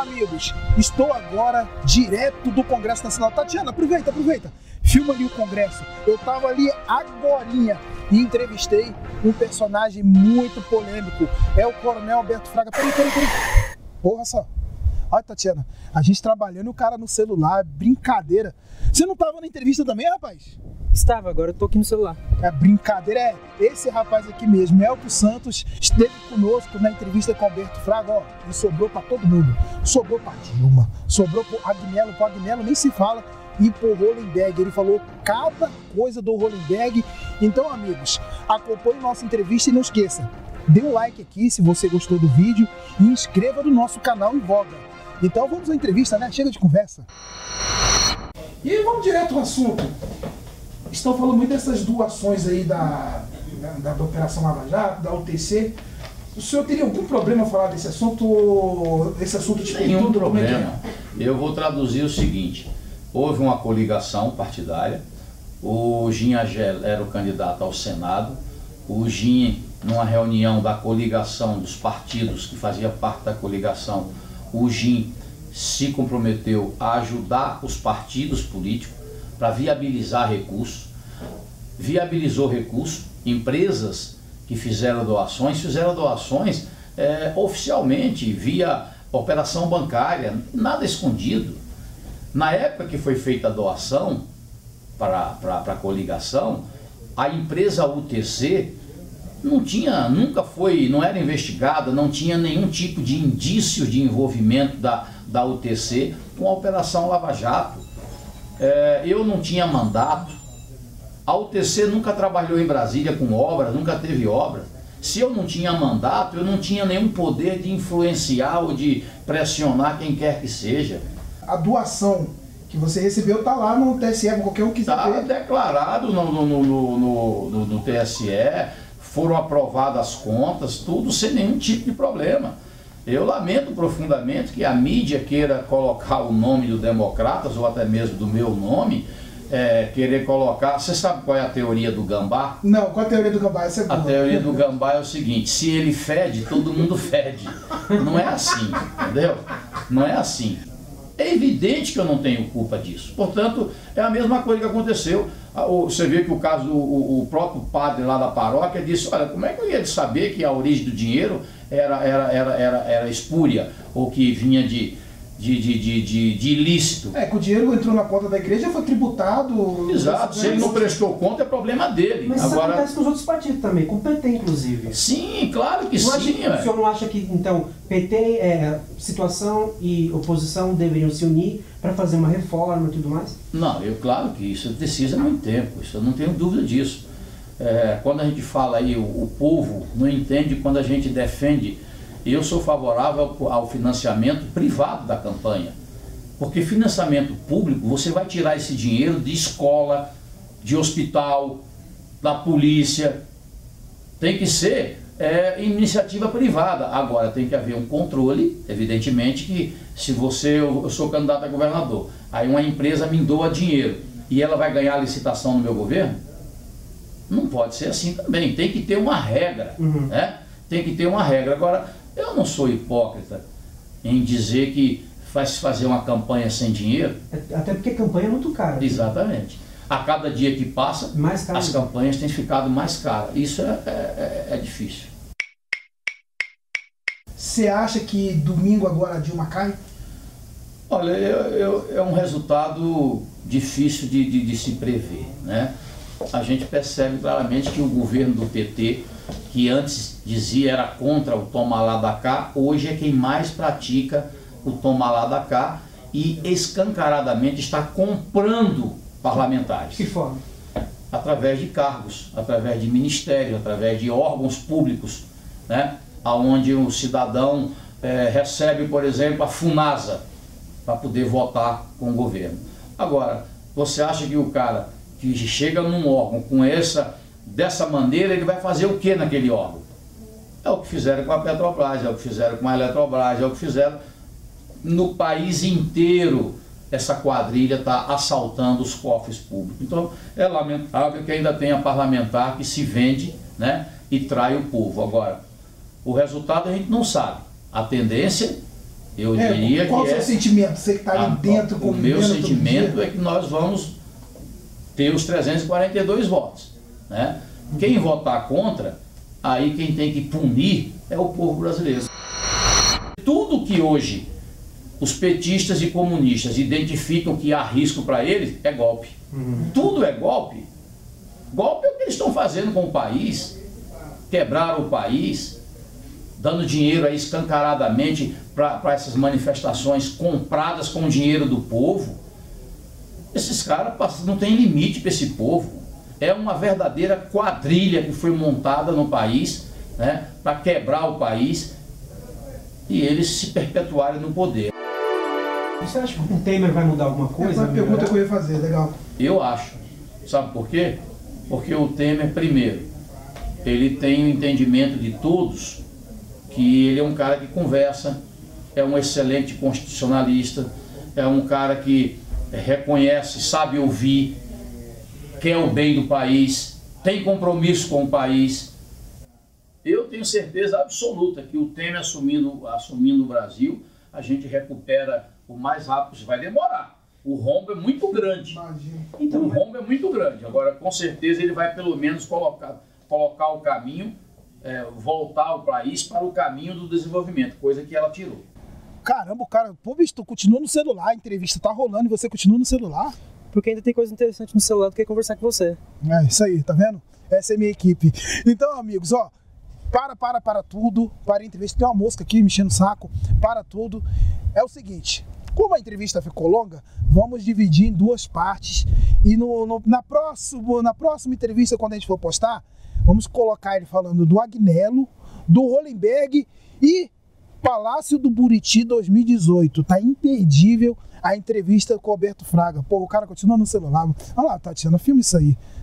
amigos, estou agora direto do Congresso Nacional. Tatiana, aproveita, filma ali o Congresso. Eu estava ali agorinha e entrevistei um personagem muito polêmico. É o Coronel Alberto Fraga. Peraí. Porra só. Olha, Tatiana, a gente trabalhando e o cara no celular, brincadeira. Você não estava na entrevista também, rapaz? Estava, agora eu tô aqui no celular. É brincadeira, é esse rapaz aqui mesmo, Elton Santos, esteve conosco na entrevista com Alberto Fraga, ó, e sobrou pra todo mundo. Sobrou pra Dilma, sobrou pro Agnelo, nem se fala, e pro Hollenberg. Ele falou cada coisa do Hollenberg. Então, amigos, acompanhe nossa entrevista e não esqueça, dê um like aqui se você gostou do vídeo e inscreva no nosso canal em voga. Então vamos à entrevista, né? Chega de conversa. E aí, vamos direto ao assunto. Estão falando muito dessas doações aí da Operação Lava Jato, da UTC. O senhor teria algum problema falar desse assunto? Esse assunto de nenhum problema. Eu vou traduzir o seguinte. Houve uma coligação partidária. O Jim Agel era o candidato ao Senado. O Jim, numa reunião da coligação dos partidos que fazia parte da coligação, o Jim se comprometeu a ajudar os partidos políticos para viabilizar recursos, viabilizou recursos, empresas que fizeram doações oficialmente, via operação bancária, nada escondido. Na época que foi feita a doação para a coligação, a empresa UTC não tinha, não era investigada, não tinha nenhum tipo de indício de envolvimento da UTC com a Operação Lava Jato. Eu não tinha mandato, a UTC nunca trabalhou em Brasília com obras, nunca teve obra. Se eu não tinha mandato, eu não tinha nenhum poder de influenciar ou de pressionar quem quer que seja. A doação que você recebeu está lá no TSE, qualquer um quiser ver. Está declarado no TSE, foram aprovadas as contas, tudo sem nenhum tipo de problema. Eu lamento profundamente que a mídia queira colocar o nome do Democratas, ou até mesmo do meu nome, querer colocar... Você sabe qual é a teoria do gambá? Não, qual é a teoria do gambá? Essa é boa. A teoria do gambá é o seguinte, se ele fede, todo mundo fede. Não é assim, entendeu? Não é assim. É evidente que eu não tenho culpa disso. Portanto, é a mesma coisa que aconteceu. Você vê que o caso do próprio padre lá da paróquia disse, olha, como é que eu ia saber que a origem do dinheiro era espúria, ou que vinha de ilícito. É, que o dinheiro entrou na conta da igreja e foi tributado... Exato, se ele não prestou conta é problema dele. Mas isso acontece com os outros partidos também, com o PT inclusive. Sim, claro que sim. O senhor não acha que, então, PT, situação e oposição deveriam se unir para fazer uma reforma e tudo mais? Não, claro que isso precisa de muito tempo, isso eu não tenho dúvida disso. Quando a gente fala aí, o povo não entende quando a gente defende. Eu sou favorável ao financiamento privado da campanha, porque financiamento público, você vai tirar esse dinheiro de escola, de hospital, da polícia. Tem que ser iniciativa privada. Agora, tem que haver um controle, evidentemente, que se eu sou candidato a governador, aí uma empresa me doa dinheiro e ela vai ganhar a licitação no meu governo? Não pode ser assim também, tem que ter uma regra, né? Tem que ter uma regra. Agora, eu não sou hipócrita em dizer que faz fazer uma campanha sem dinheiro. Até porque a campanha é muito cara. Exatamente. A cada dia que passa, as campanhas têm ficado mais caras. Isso é difícil. Você acha que domingo agora a Dilma cai? Olha, é um resultado difícil de se prever, né? A gente percebe claramente que o governo do PT, que antes dizia era contra o toma lá da cá, hoje é quem mais pratica o toma lá da cá e escancaradamente está comprando parlamentares. Que forma? Através de cargos, através de ministério, através de órgãos públicos, né? Onde o cidadão recebe, por exemplo, a FUNASA para poder votar com o governo. Agora, você acha que o cara que chega num órgão com dessa maneira, ele vai fazer o que naquele órgão? É o que fizeram com a Petrobras, é o que fizeram com a Eletrobras, é o que fizeram no país inteiro. Essa quadrilha está assaltando os cofres públicos. Então, é lamentável que ainda tenha parlamentar que se vende, né, e trai o povo. Agora, o resultado a gente não sabe. A tendência Eu diria qual que é o seu sentimento? Você que está ali dentro, o meu sentimento é que nós vamos ter os 342 votos, né? Quem votar contra, aí quem tem que punir é o povo brasileiro. Tudo que hoje os petistas e comunistas identificam que há risco para eles é golpe. Tudo é golpe. Golpe é o que eles estão fazendo com o país. Quebraram o país, dando dinheiro aí escancaradamente para essas manifestações compradas com o dinheiro do povo. Esses caras não tem limite para esse povo. É uma verdadeira quadrilha que foi montada no país, né, para quebrar o país e eles se perpetuarem no poder. Você acha que o Temer vai mudar alguma coisa? Essa é uma pergunta que eu ia fazer, legal. Eu acho. Sabe por quê? Porque o Temer, primeiro, ele tem o entendimento de todos que ele é um cara que conversa, é um excelente constitucionalista, é um cara que reconhece, sabe ouvir, quer o bem do país, tem compromisso com o país. Eu tenho certeza absoluta que o Temer assumindo o Brasil, a gente recupera o mais rápido, vai demorar. O rombo é muito grande. Imagina. Então, o rombo é muito grande. Agora, com certeza, ele vai pelo menos colocar o caminho, voltar o país para o caminho do desenvolvimento, coisa que ela tirou. Caramba, cara, pô, bicho, tu continua no celular, a entrevista tá rolando e você continua no celular? Porque ainda tem coisa interessante no celular do que conversar com você. É, isso aí, tá vendo? Essa é minha equipe. Então, amigos, ó, para tudo, para a entrevista. Tem uma mosca aqui mexendo o saco, para tudo. É o seguinte, como a entrevista ficou longa, vamos dividir em duas partes e na próxima entrevista, quando a gente for postar, vamos colocar ele falando do Agnelo, do Hollenberg e Palácio do Buriti 2018. Tá imperdível a entrevista com o Alberto Fraga. Pô, o cara continua no celular. Olha lá, Tatiana, filma isso aí.